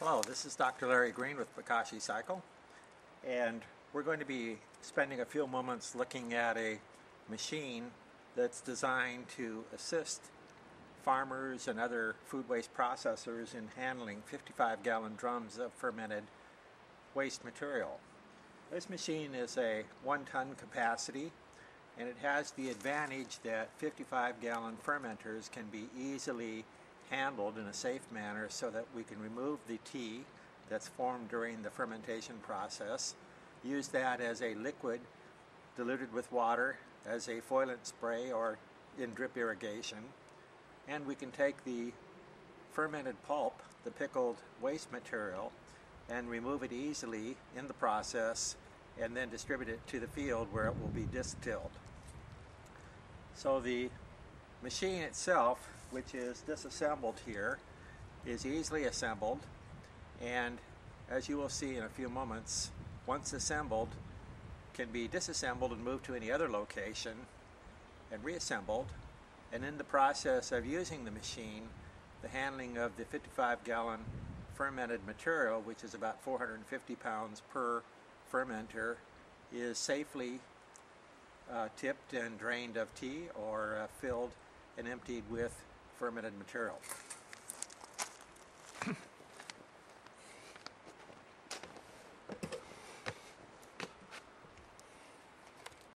Hello, this is Dr. Larry Green with Bokashi Cycle, and we're going to be spending a few moments looking at a machine that's designed to assist farmers and other food waste processors in handling 55-gallon drums of fermented waste material. This machine is a 1-ton capacity, and it has the advantage that 55-gallon fermenters can be easily handled in a safe manner so that we can remove the tea that's formed during the fermentation process, use that as a liquid diluted with water as a foilant spray or in drip irrigation, and we can take the fermented pulp, the pickled waste material, and remove it easily in the process and then distribute it to the field where it will be distilled. So the machine itself, which is disassembled here, is easily assembled, and as you will see in a few moments, once assembled, can be disassembled and moved to any other location and reassembled. And in the process of using the machine, the handling of the 55-gallon fermented material, which is about 450 pounds per fermenter, is safely tipped and drained of tea or filled and emptied with fermented material.